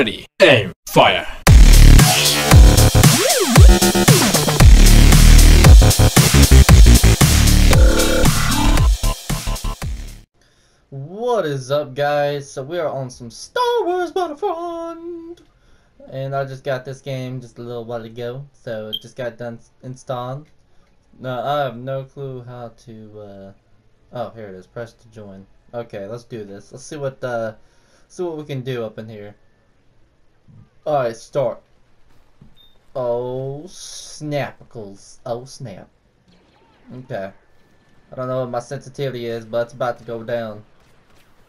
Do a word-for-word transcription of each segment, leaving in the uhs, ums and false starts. Ready, aim, fire! What is up, guys? So we are on some Star Wars Battlefront! And I just got this game just a little while ago, so it just got done installed. Now, I have no clue how to, uh... oh, here it is. Press to join. Okay, let's do this. Let's see what, uh... see what we can do up in here. Alright, start. Oh, snapicles. Oh, snap. Okay. I don't know what my sensitivity is, but it's about to go down.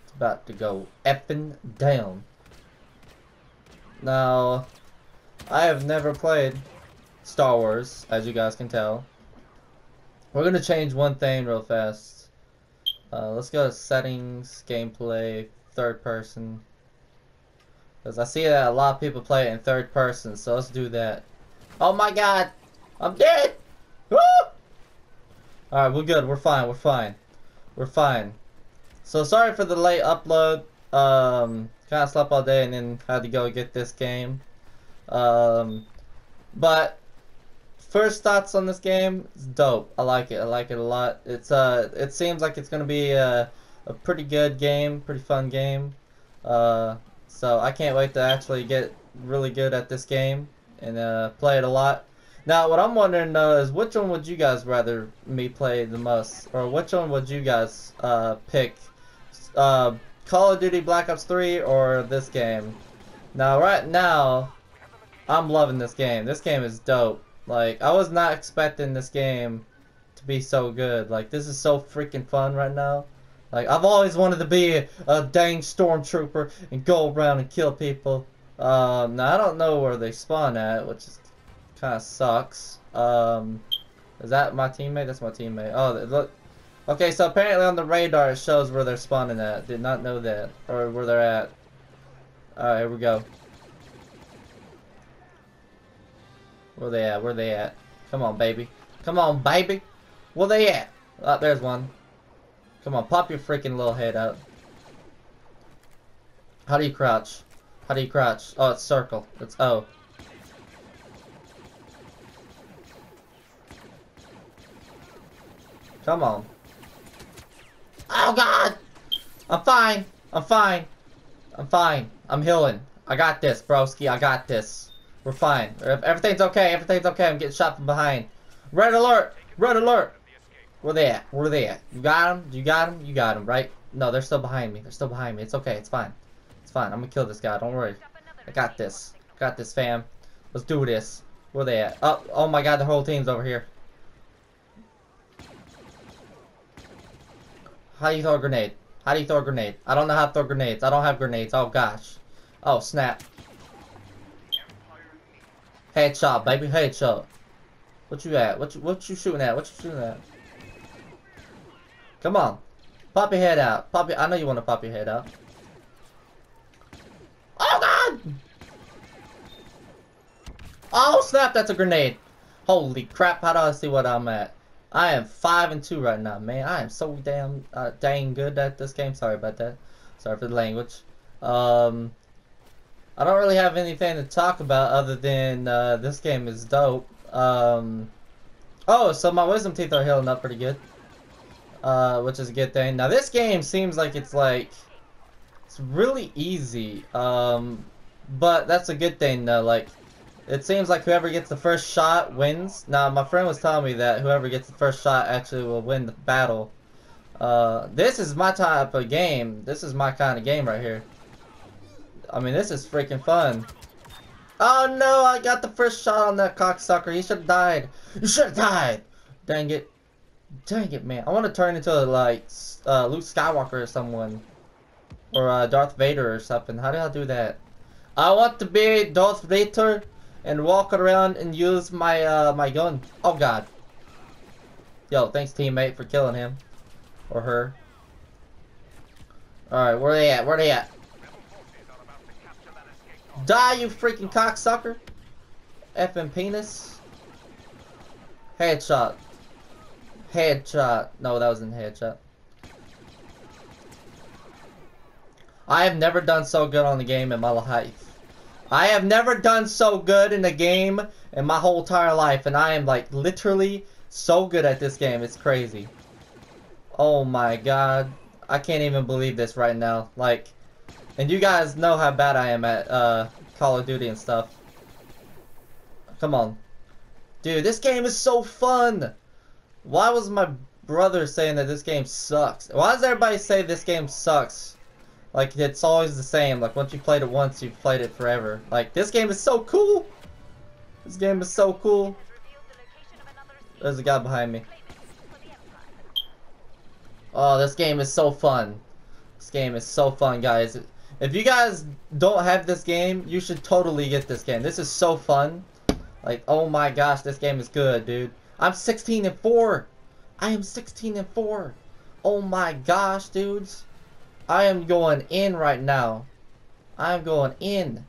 It's about to go effing down. Now, I have never played Star Wars, as you guys can tell. We're going to change one thing real fast. Uh, let's go to settings, gameplay, third person. Because I see that a lot of people play it in third person, so let's do that. Oh my god! I'm dead! Woo! Alright, we're good. We're fine. We're fine. We're fine. So sorry for the late upload. Um, kind of slept all day and then had to go get this game. Um, but first thoughts on this game? It's dope. I like it. I like it a lot. It's uh, it seems like it's gonna be a, a pretty good game, pretty fun game. Uh, so I can't wait to actually get really good at this game and uh, play it a lot. Now, what I'm wondering though is which one would you guys rather me play the most, or which one would you guys uh, pick? Uh, Call of Duty Black Ops three or this game? Now, right now, I'm loving this game. This game is dope. Like, I was not expecting this game to be so good. Like, this is so freaking fun right now. Like, I've always wanted to be a, a dang stormtrooper and go around and kill people. Um, now, I don't know where they spawn at, which is kind of sucks. Um, is that my teammate? That's my teammate. Oh, look. Okay, so apparently on the radar it shows where they're spawning at. Did not know that, or where they're at. All right, here we go. Where they at? Where they at? Come on, baby. Come on, baby. Where they at? Oh, there's one. Come on, pop your freaking little head out. How do you crouch? How do you crouch? Oh, it's circle. It's O. Come on. Oh god! I'm fine. I'm fine. I'm fine. I'm healing. I got this, broski. I got this. We're fine. Everything's okay. Everything's okay. I'm getting shot from behind. Red alert! Red alert! Where they at? Where they at? You got him? You got him? You got him, right? No, they're still behind me. They're still behind me. It's okay. It's fine. It's fine. I'm gonna kill this guy. Don't worry. I got this. I got this, fam. Let's do this. Where they at? Oh, oh my god. The whole team's over here. How do you throw a grenade? How do you throw a grenade? I don't know how to throw grenades. I don't have grenades. Oh gosh. Oh snap. Headshot, baby. Headshot. What you at? What you, what you shooting at? What you shooting at? Come on. Pop your head out. Pop your, I know you want to pop your head out. Oh god! Oh snap, that's a grenade. Holy crap, how do I see what I'm at? I am five and two right now, man. I am so damn uh, dang good at this game. Sorry about that. Sorry for the language. Um, I don't really have anything to talk about other than uh, this game is dope. Um, oh, so my wisdom teeth are healing up pretty good, uh, which is a good thing. Now this game seems like it's like it's really easy, um, but that's a good thing though. Like, it seems like whoever gets the first shot wins. Now, my friend was telling me that whoever gets the first shot actually will win the battle. Uh, this is my type of game. This is my kind of game right here. I mean, this is freaking fun. Oh no, I got the first shot on that cocksucker. He should've died. You should've died. Dang it. Dang it, man. I want to turn into, like, uh, Luke Skywalker or someone. Or uh, Darth Vader or something. How do I do that? I want to be Darth Vader and walk around and use my uh, my gun. Oh god. Yo, thanks teammate for killing him. Or her. Alright, where they at? Where they at? Die, you freaking cocksucker. Effing penis. Headshot. Headshot. No, that wasn't headshot. I have never done so good on the game in my life. I have never done so good in a game in my whole entire life, and I am like literally so good at this game. It's crazy. Oh my god, I can't even believe this right now. Like, and you guys know how bad I am at uh, Call of Duty and stuff. Come on. Dude, this game is so fun! Why was my brother saying that this game sucks? Why does everybody say this game sucks? Like, it's always the same. Like, once you played it once, you've played it forever. Like, this game is so cool! This game is so cool. There's a guy behind me. Oh, this game is so fun. This game is so fun, guys. If you guys don't have this game, you should totally get this game. This is so fun. Like, oh my gosh, this game is good, dude. I'm sixteen and four. I am sixteen and four. Oh my gosh, dudes. I am going in right now. I am going in.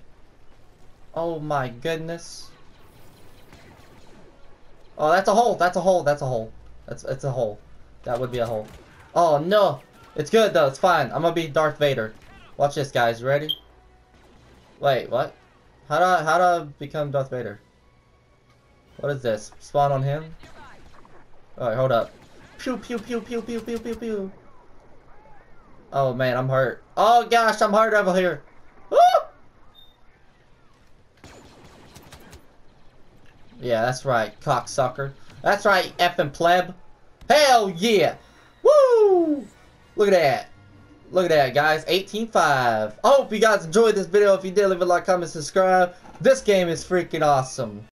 Oh my goodness. Oh, that's a hole. That's a hole. That's a hole. That's it's a hole. That would be a hole. Oh no. It's good though. It's fine. I'm gonna be Darth Vader. Watch this, guys. You ready? Wait, what? How do I, how do I become Darth Vader? What is this? Spawn on him? Alright, hold up. Pew, pew, pew, pew, pew, pew, pew, pew. Oh man, I'm hurt. Oh gosh, I'm hurt over here. Woo! Yeah, that's right, cocksucker. That's right, effing pleb. Hell yeah! Woo! Look at that. Look at that, guys. eighteen five. I hope you guys enjoyed this video. If you did, leave a like, comment, subscribe. This game is freaking awesome.